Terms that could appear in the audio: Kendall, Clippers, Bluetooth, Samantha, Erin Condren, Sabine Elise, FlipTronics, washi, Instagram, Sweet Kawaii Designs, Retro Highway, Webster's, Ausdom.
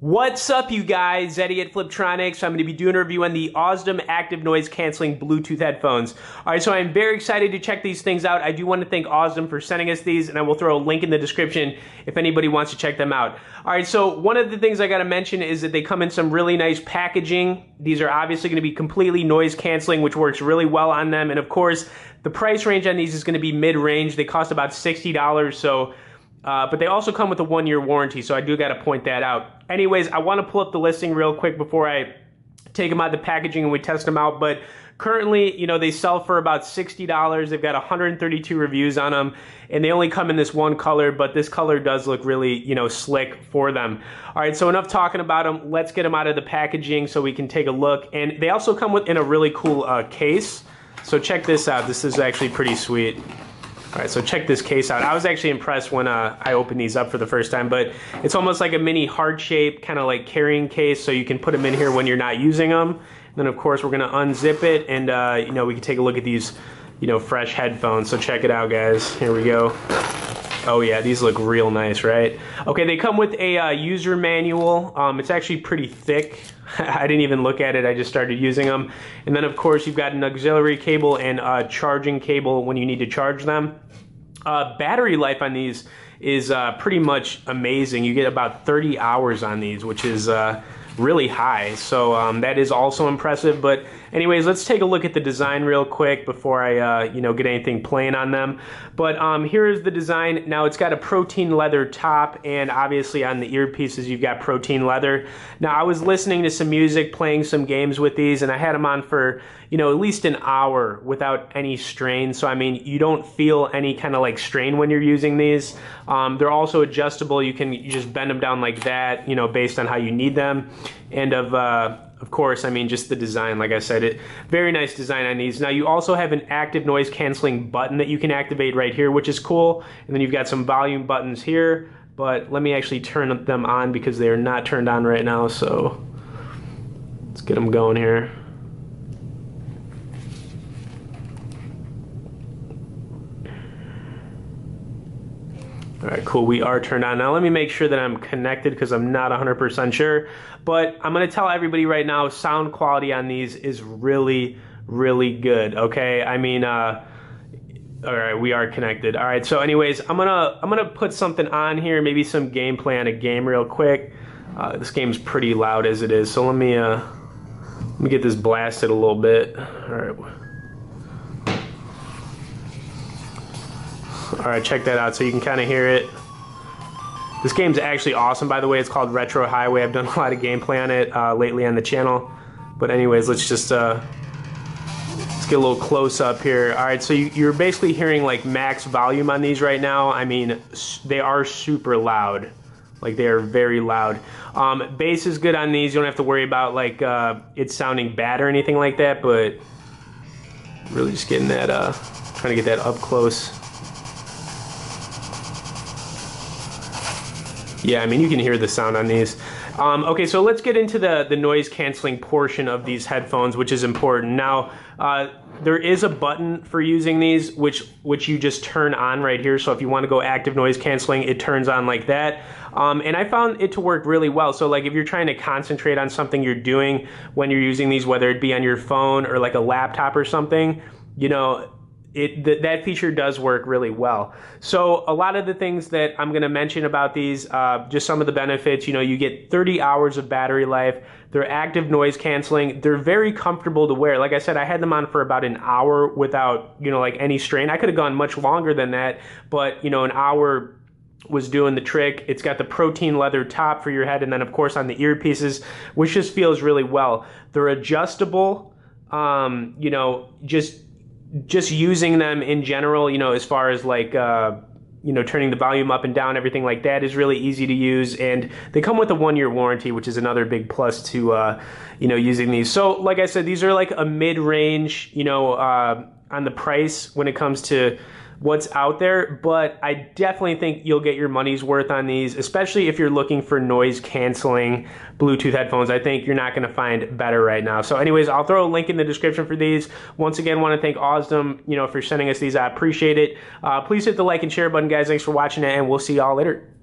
What's up, you guys? Eddie at FlipTronics. I'm going to be doing a review on the Ausdom active noise canceling Bluetooth headphones. All right, so I'm very excited to check these things out. I do want to thank Ausdom for sending us these, and I will throw a link in the description if anybody wants to check them out. All right, so one of the things I got to mention is that they come in some really nice packaging. These are obviously going to be completely noise canceling, which works really well on them. And of course, the price range on these is going to be mid-range. They cost about $60, so but they also come with a 1-year warranty, so I do got to point that out. Anyways, I want to pull up the listing real quick before I take them out of the packaging and we test them out. But currently, you know, they sell for about $60. They've got 132 reviews on them, and they only come in this one color, but this color does look really, you know, slick for them. All right, so enough talking about them. Let's get them out of the packaging so we can take a look. And they also come in a really cool case. So check this out. This is actually pretty sweet. All right, so check this case out. I was actually impressed when I opened these up for the first time, but it's almost like a mini heart-shaped kind of like carrying case, so you can put them in here when you're not using them. And then, of course, we're going to unzip it, and you know, we can take a look at these, you know, fresh headphones. So check it out, guys. Here we go. Oh yeah, these look real nice, right? Okay, they come with a user manual. It's actually pretty thick. I didn't even look at it, I just started using them. And then of course you've got an auxiliary cable and a charging cable when you need to charge them. Battery life on these is pretty much amazing. You get about 30 hours on these, which is really high, so that is also impressive. But anyways, let's take a look at the design real quick before I you know, get anything plain on them. But here is the design. Now it's got a protein leather top, and obviously on the earpieces you've got protein leather. Now I was listening to some music, playing some games with these, and I had them on for, you know, at least an hour without any strain. So I mean, you don't feel any kind of like strain when you're using these. They're also adjustable. You just bend them down like that, you know, based on how you need them. And of course, I mean, just the design, like I said, very nice design on these. Now you also have an active noise canceling button that you can activate right here, which is cool. And then you've got some volume buttons here, but let me actually turn them on because they are not turned on right now. So let's get them going here. All right, cool, we are turned on. Now let me make sure that I'm connected because I'm not 100% sure, but I'm gonna tell everybody right now, sound quality on these is really, really good, okay? I mean, all right, we are connected. All right, so anyways, I'm gonna put something on here, maybe some gameplay on a game real quick. This game's pretty loud as it is, so let me get this blasted a little bit. All right. All right, check that out, so you can kind of hear it. This game's actually awesome, by the way. It's called Retro Highway. I've done a lot of gameplay on it lately on the channel. But anyways, let's just let's get a little close up here. All right, so you're basically hearing like max volume on these right now. I mean, they are super loud. Like, they are very loud. Bass is good on these. You don't have to worry about like it sounding bad or anything like that, but really just getting that, trying to get that up close. Yeah, I mean, you can hear the sound on these. Okay, so let's get into the noise canceling portion of these headphones, which is important. Now, there is a button for using these, which you just turn on right here. So if you want to go active noise canceling, it turns on like that. And I found it to work really well. So like if you're trying to concentrate on something you're doing when you're using these, whether it be on your phone or like a laptop or something, you know, that feature does work really well. So a lot of the things that I'm going to mention about these, just some of the benefits, you know, you get 30 hours of battery life. They're active noise canceling. They're very comfortable to wear. Like I said, I had them on for about an hour without, you know, like any strain. I could have gone much longer than that, but, you know, an hour was doing the trick. It's got the protein leather top for your head, and then of course on the earpieces, which just feels really well. They're adjustable. You know, just using them in general, you know, as far as like, you know, turning the volume up and down, everything like that is really easy to use. And they come with a 1-year warranty, which is another big plus to, you know, using these. So like I said, these are like a mid-range, you know, on the price when it comes to what's out there, but I definitely think you'll get your money's worth on these, especially if you're looking for noise canceling Bluetooth headphones. I think you're not gonna find better right now. So anyways, I'll throw a link in the description for these. Once again, wanna thank Ausdom, you know, for sending us these. I appreciate it. Please hit the like and share button, guys. Thanks for watching it, and we'll see y'all later.